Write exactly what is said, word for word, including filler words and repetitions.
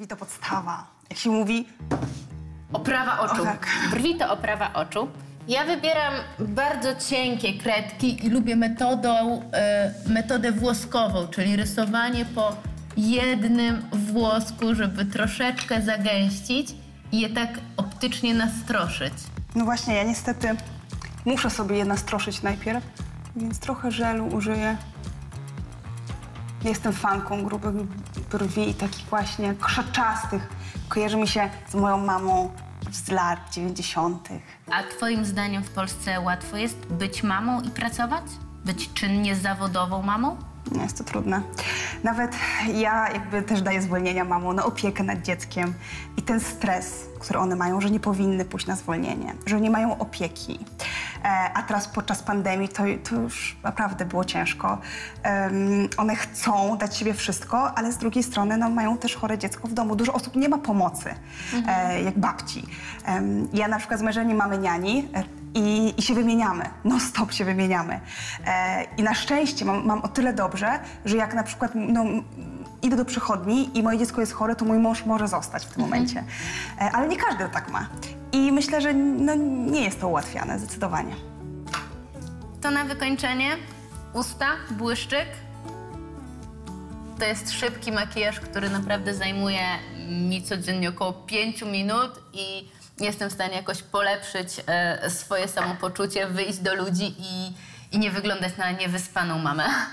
Brwi to podstawa. Jak się mówi... Oprawa oczu. O, tak. Brwi to oprawa oczu. Ja wybieram bardzo cienkie kredki i lubię metodą, y, metodę włoskową, czyli rysowanie po jednym włosku, żeby troszeczkę zagęścić i je tak optycznie nastroszyć. No właśnie, ja niestety muszę sobie je nastroszyć najpierw, więc trochę żelu użyję. Jestem fanką grubych brwi i takich właśnie krzaczastych. Kojarzy mi się z moją mamą z lat dziewięćdziesiątych. A twoim zdaniem w Polsce łatwo jest być mamą i pracować? Być czynnie zawodową mamą? Nie, jest to trudne. Nawet ja jakby też daję zwolnienia mamom na opiekę nad dzieckiem. I ten stres, który one mają, że nie powinny pójść na zwolnienie, że nie mają opieki. A teraz podczas pandemii to, to już naprawdę było ciężko. Um, one chcą dać siebie wszystko, ale z drugiej strony no, mają też chore dziecko w domu. Dużo osób nie ma pomocy, mhm. e, jak babci. Um, ja na przykład z mężem mamy niani i, i się wymieniamy, non stop się wymieniamy. E, I na szczęście mam, mam o tyle dobrze, że jak na przykład no, idę do przychodni i moje dziecko jest chore, to mój mąż może zostać w tym mhm. momencie. E, ale nie każdy tak ma. I myślę, że no, nie jest to ułatwiane, zdecydowanie. To na wykończenie usta, błyszczyk. To jest szybki makijaż, który naprawdę zajmuje mi codziennie około pięć minut i jestem w stanie jakoś polepszyć e, swoje samopoczucie, wyjść do ludzi i, i nie wyglądać na niewyspaną mamę.